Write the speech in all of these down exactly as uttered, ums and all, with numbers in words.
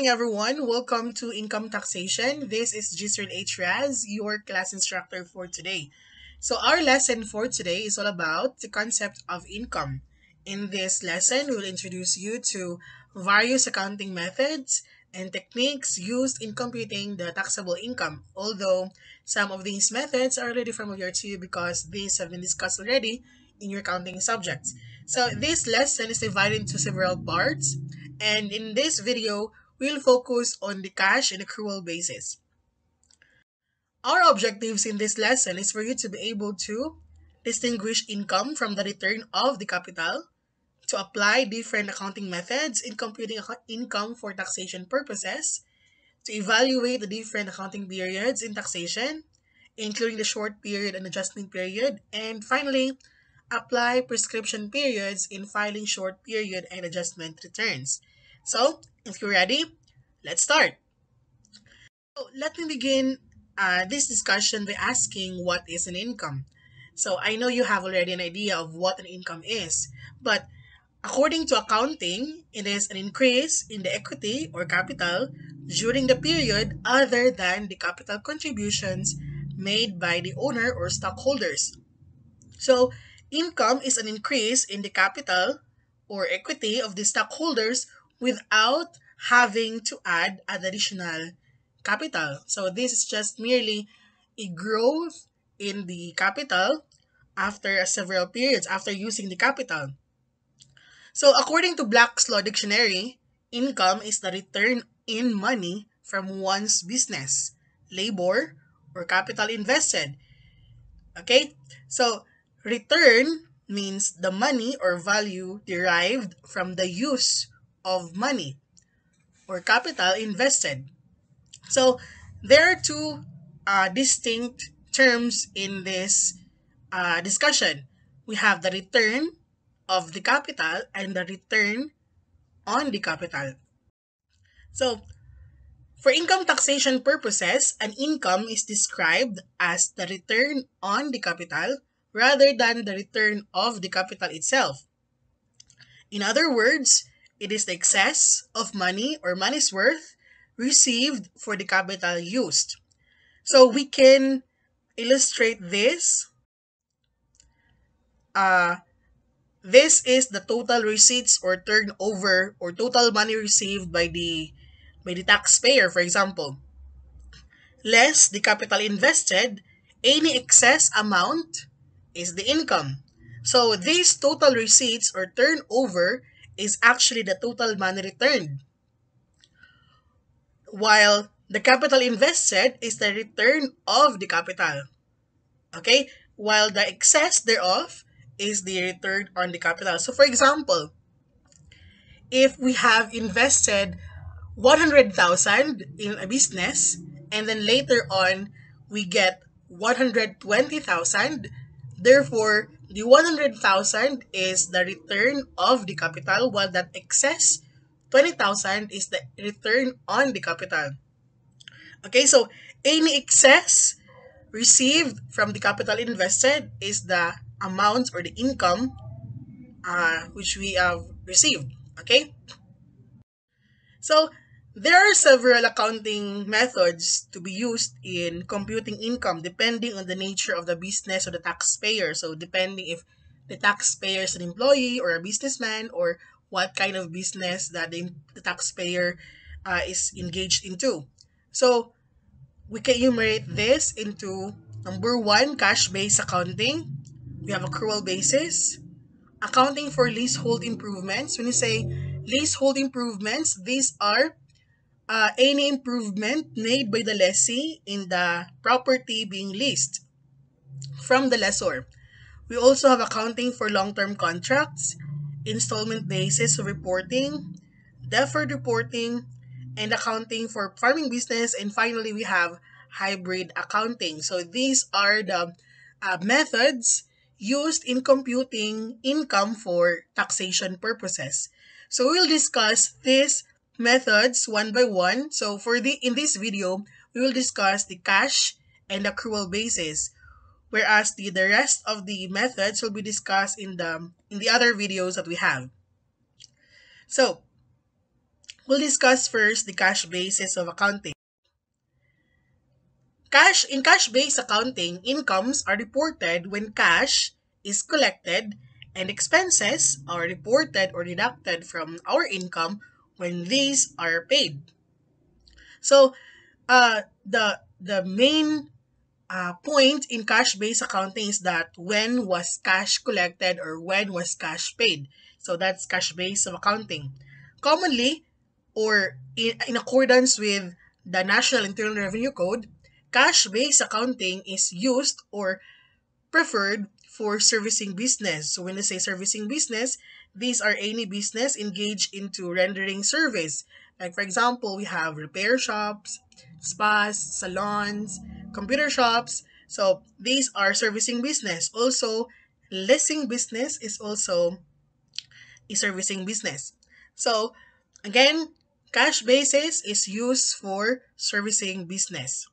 morning, everyone. Welcome to Income Taxation. This is Jisryl Raz, your class instructor for today. So our lesson for today is all about the concept of income. In this lesson, we'll introduce you to various accounting methods and techniques used in computing the taxable income. Although some of these methods are already familiar to you because these have been discussed already in your accounting subjects. So this lesson is divided into several parts, and in this video, we'll focus on the cash and accrual basis. Our objectives in this lesson is for you to be able to distinguish income from the return of the capital, to apply different accounting methods in computing income for taxation purposes, to evaluate the different accounting periods in taxation, including the short period and adjustment period, and finally, apply prescription periods in filing short period and adjustment returns. So, if you're ready, let's start. So, let me begin uh, this discussion by asking what is an income. So, I know you have already an idea of what an income is, but according to accounting, it is an increase in the equity or capital during the period other than the capital contributions made by the owner or stockholders. So, income is an increase in the capital or equity of the stockholders without having to add an additional capital. So this is just merely a growth in the capital after several periods, after using the capital. So according to Black's Law Dictionary, income is the return in money from one's business, labor, or capital invested. Okay, so return means the money or value derived from the use of money or capital invested. So there are two uh, distinct terms in this uh, discussion. We have the return of the capital and the return on the capital. So for income taxation purposes, an income is described as the return on the capital rather than the return of the capital itself. In other words, it is the excess of money or money's worth received for the capital used. So we can illustrate this. Uh, this is the total receipts or turnover or total money received by the, by the taxpayer, for example. Less the capital invested, any excess amount is the income. So these total receipts or turnover is actually the total money returned, while the capital invested is the return of the capital. Okay, while the excess thereof is the return on the capital. So for example, if we have invested one hundred thousand in a business and then later on we get one hundred twenty thousand, therefore, the one hundred thousand is the return of the capital, while that excess twenty thousand is the return on the capital. Okay, so any excess received from the capital invested is the amount or the income uh, which we have received. Okay, so there are several accounting methods to be used in computing income depending on the nature of the business or the taxpayer. So depending if the taxpayer is an employee or a businessman, or what kind of business that the, the taxpayer uh, is engaged into. So we can enumerate this into number one, cash-based accounting. We have accrual basis. Accounting for leasehold improvements. When you say leasehold improvements, these are Uh, any improvement made by the lessee in the property being leased from the lessor. We also have accounting for long-term contracts, installment basis of reporting, deferred reporting, and accounting for farming business. And finally, we have hybrid accounting. So these are the uh, methods used in computing income for taxation purposes. So we'll discuss these methods one by one. So for the in this video, we will discuss the cash and accrual basis, whereas the, the rest of the methods will be discussed in the in the other videos that we have. So We'll discuss first the cash basis of accounting. Cash in cash-based accounting, incomes are reported when cash is collected and expenses are reported or deducted from our income when these are paid. So, uh, the the main uh, point in cash-based accounting is that when was cash collected or when was cash paid. So that's cash-based accounting. Commonly, or in, in accordance with the National Internal Revenue Code, cash-based accounting is used or preferred for servicing business. So when I say servicing business, these are any business engaged into rendering service. Like for example, we have repair shops, spas, salons, computer shops. So these are servicing business. Also, leasing business is also a servicing business. So again, cash basis is used for servicing business.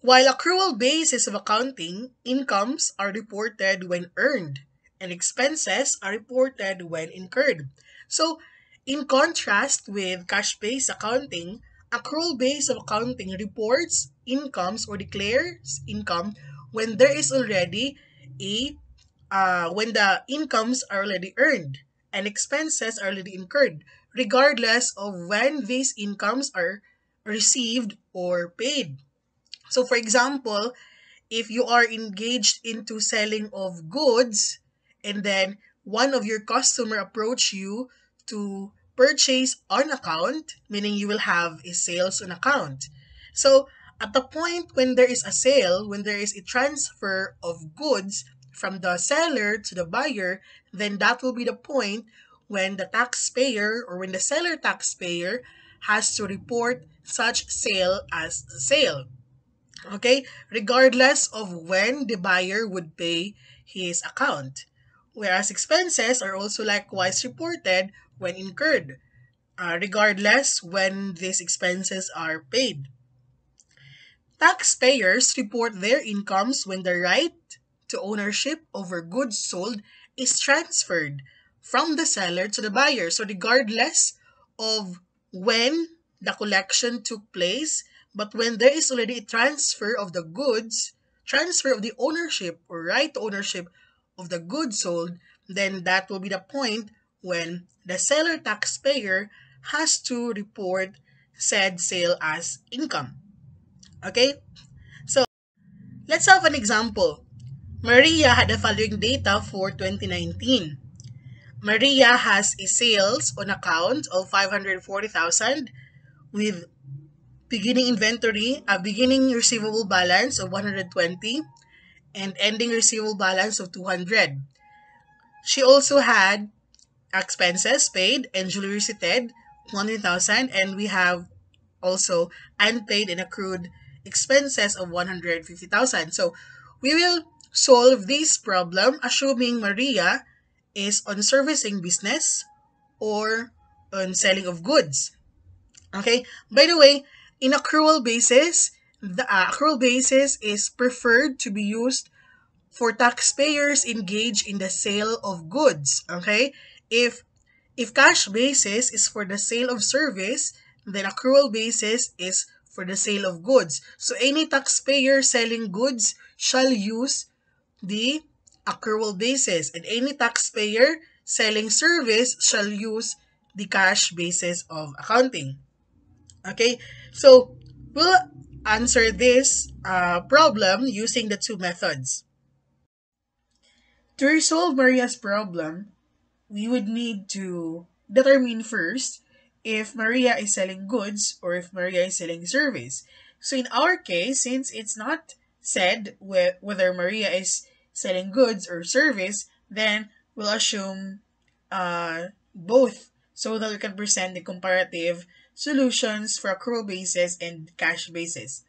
While accrual basis of accounting, incomes are reported when earned and expenses are reported when incurred. So, in contrast with cash-based accounting, accrual basis of accounting reports incomes or declares income when there is already a uh, when the incomes are already earned and expenses are already incurred, regardless of when these incomes are received or paid. So, for example, if you are engaged into selling of goods and then one of your customer approach you to purchase on account, meaning you will have a sales on account. So, at the point when there is a sale, when there is a transfer of goods from the seller to the buyer, then that will be the point when the taxpayer or when the seller taxpayer has to report such sale as sale. Okay, regardless of when the buyer would pay his account. Whereas expenses are also likewise reported when incurred, uh, regardless when these expenses are paid. Taxpayers report their incomes when the right to ownership over goods sold is transferred from the seller to the buyer. So regardless of when the collection took place, but when there is already a transfer of the goods, transfer of the ownership or right to ownership of the goods sold, then that will be the point when the seller taxpayer has to report said sale as income. Okay? So, let's have an example. Maria had the following data for twenty nineteen. Maria has a sales on account of five hundred forty thousand with beginning inventory, a beginning receivable balance of one hundred twenty and ending receivable balance of two hundred. She also had expenses paid and duly receipted, one hundred thousand, and we have also unpaid and accrued expenses of one hundred fifty thousand. So we will solve this problem assuming Maria is on servicing business or on selling of goods. Okay, by the way, in accrual basis, the uh, accrual basis is preferred to be used for taxpayers engaged in the sale of goods, okay? If, if cash basis is for the sale of service, then accrual basis is for the sale of goods. So any taxpayer selling goods shall use the accrual basis, and any taxpayer selling service shall use the cash basis of accounting. Okay, so we'll answer this uh, problem using the two methods. To resolve Maria's problem, we would need to determine first if Maria is selling goods or if Maria is selling service. So in our case, since it's not said wh whether Maria is selling goods or service, then we'll assume uh, both so that we can present the comparative solutions for accrual basis and cash basis.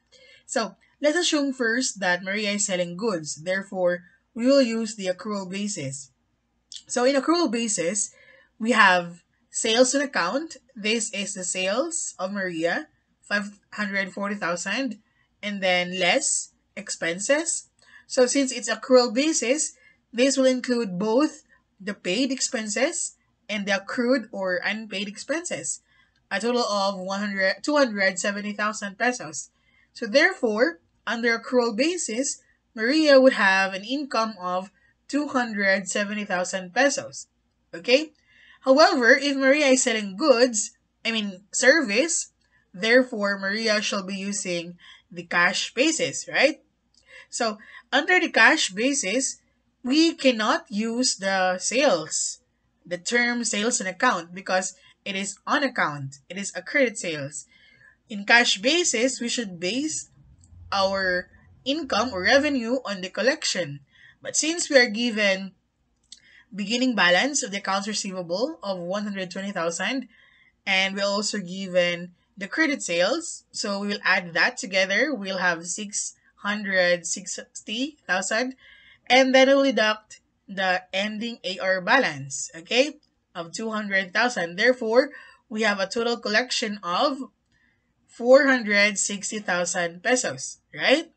So, let's assume first that Maria is selling goods. Therefore, we will use the accrual basis. So, in accrual basis, we have sales on account. This is the sales of Maria, five hundred forty thousand, and then less expenses. So, since it's accrual basis, this will include both the paid expenses and the accrued or unpaid expenses, a total of two hundred seventy thousand pesos. So therefore, under accrual basis, Maria would have an income of two hundred seventy thousand pesos. Okay? However, if Maria is selling goods, I mean service, therefore Maria shall be using the cash basis, right? So under the cash basis, we cannot use the sales, the term sales on account, because it is on account. It is accrued sales. In cash basis, we should base our income or revenue on the collection. But since we are given beginning balance of the accounts receivable of one hundred twenty thousand, and we're also given the credit sales, so we will add that together. We'll have six hundred sixty thousand, and then we'll deduct the ending A R balance, okay, of two hundred thousand. Therefore, we have a total collection of four hundred sixty thousand pesos, right?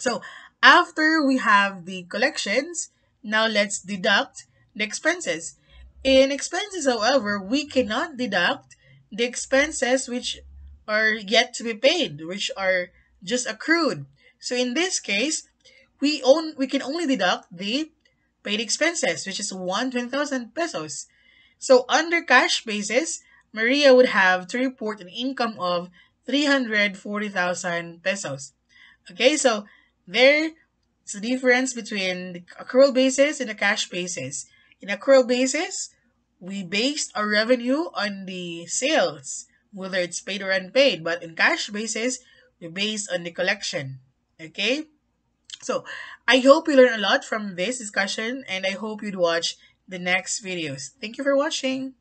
So after we have the collections, now let's deduct the expenses. In expenses, however, we cannot deduct the expenses which are yet to be paid, which are just accrued. So in this case, we own we can only deduct the paid expenses, which is one hundred twenty thousand pesos. So under cash basis, Maria would have to report an income of three hundred forty thousand pesos. Okay, so there's the difference between the accrual basis and the cash basis. In accrual basis, we based our revenue on the sales, whether it's paid or unpaid. But in cash basis, we based on the collection. Okay? So, I hope you learned a lot from this discussion, and I hope you'd watch the next videos. Thank you for watching.